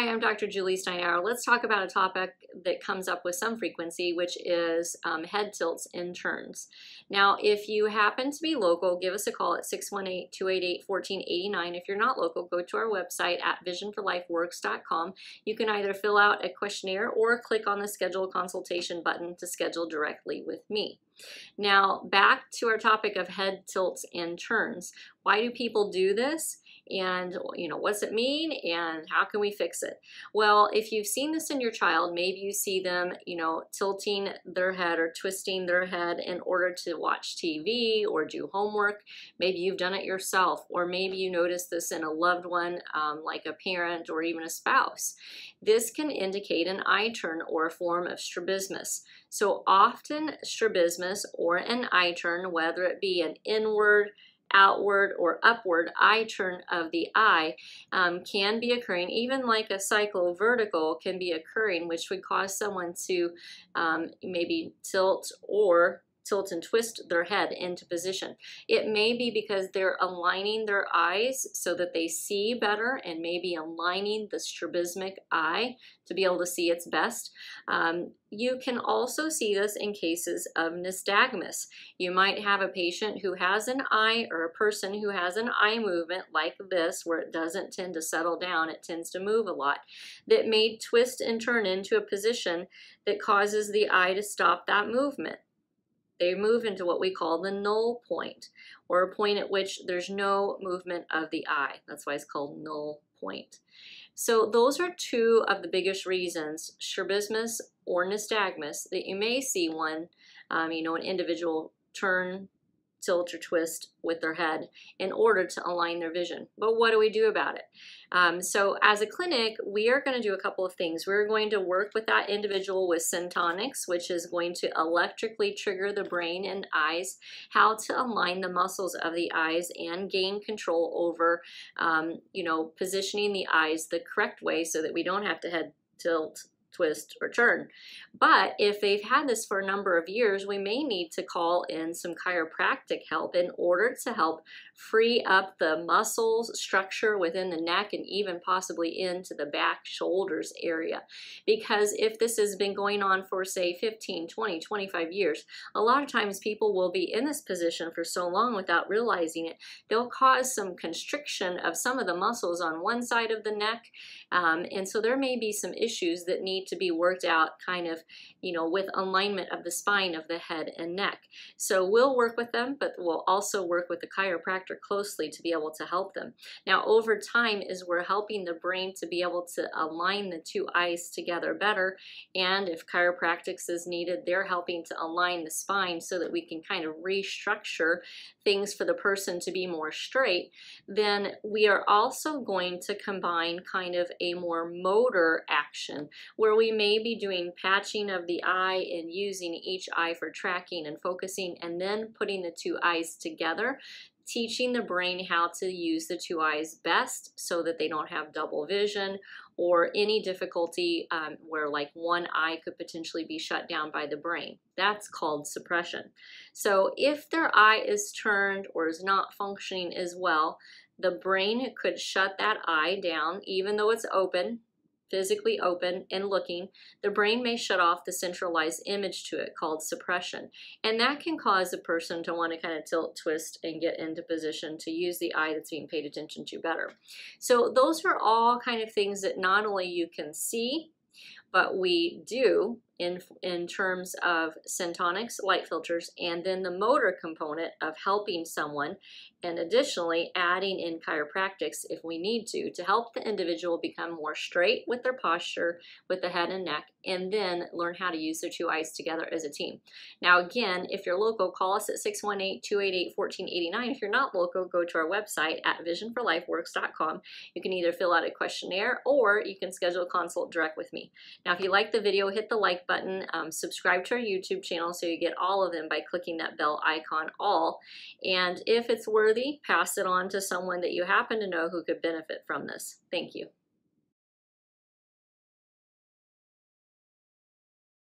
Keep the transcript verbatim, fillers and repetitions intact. Hi, I'm Doctor Julie Steinauer. Let's talk about a topic that comes up with some frequency, which is um, head tilts and turns. Now, if you happen to be local, give us a call at six one eight, two eight eight, one four eight nine. If you're not local, go to our website at vision for life works dot com. You can either fill out a questionnaire or click on the schedule consultation button to schedule directly with me. Now, back to our topic of head tilts and turns. Why do people do this? And, you know, what's it mean and how can we fix it? Well, if you've seen this in your child, maybe you see them, you know, tilting their head or twisting their head in order to watch T V or do homework. Maybe you've done it yourself, or maybe you notice this in a loved one, um, like a parent or even a spouse. This can indicate an eye turn or a form of strabismus. So often strabismus or an eye turn, whether it be an inward, outward or upward eye turn of the eye, um, can be occurring, even like a cyclovertical can be occurring, which would cause someone to um, maybe tilt or tilt and twist their head into position. It may be because they're aligning their eyes so that they see better, and maybe aligning the strabismic eye to be able to see its best. Um, you can also see this in cases of nystagmus. You might have a patient who has an eye, or a person who has an eye movement like this, where it doesn't tend to settle down, it tends to move a lot, that may twist and turn into a position that causes the eye to stop that movement. They move into what we call the null point, or a point at which there's no movement of the eye. That's why it's called null point. So those are two of the biggest reasons, strabismus or nystagmus, that you may see one, um, you know, an individual turn, tilt, or twist with their head in order to align their vision. But what do we do about it? Um, so as a clinic, we are going to do a couple of things. We're going to work with that individual with syntonics, which is going to electrically trigger the brain and eyes, how to align the muscles of the eyes and gain control over, um, you know, positioning the eyes the correct way so that we don't have to head tilt, twist, or turn. But if they've had this for a number of years, we may need to call in some chiropractic help in order to help free up the muscles structure within the neck, and even possibly into the back shoulders area. Because if this has been going on for, say, fifteen, twenty, twenty-five years, a lot of times people will be in this position for so long without realizing it. They'll cause some constriction of some of the muscles on one side of the neck, um, and so there may be some issues that need to be worked out, kind of, you know, with alignment of the spine of the head and neck. So we'll work with them, but we'll also work with the chiropractor closely to be able to help them. Now, over time, as we're helping the brain to be able to align the two eyes together better, and if chiropractics is needed, they're helping to align the spine so that we can kind of restructure things for the person to be more straight, then we are also going to combine kind of a more motor action, where we may be doing patching of the eye and using each eye for tracking and focusing, and then putting the two eyes together, teaching the brain how to use the two eyes best so that they don't have double vision or any difficulty um, where like one eye could potentially be shut down by the brain. That's called suppression. So if their eye is turned or is not functioning as well, the brain could shut that eye down, even though it's open, physically open and looking. The brain may shut off the centralized image to it, called suppression. And that can cause a person to want to kind of tilt, twist, and get into position to use the eye that's being paid attention to better. So those are all kind of things that not only you can see, but we do in, in terms of syntonics, light filters, and then the motor component of helping someone, and additionally adding in chiropractics if we need to, to help the individual become more straight with their posture, with the head and neck, and then learn how to use their two eyes together as a team. Now again, if you're local, call us at six one eight, two eight eight, one four eight nine. If you're not local, go to our website at vision for life works dot com. You can either fill out a questionnaire or you can schedule a consult direct with me. Now, if you like the video, hit the like button, um, subscribe to our YouTube channel so you get all of them by clicking that bell icon all. And if it's worthy, pass it on to someone that you happen to know who could benefit from this. Thank you.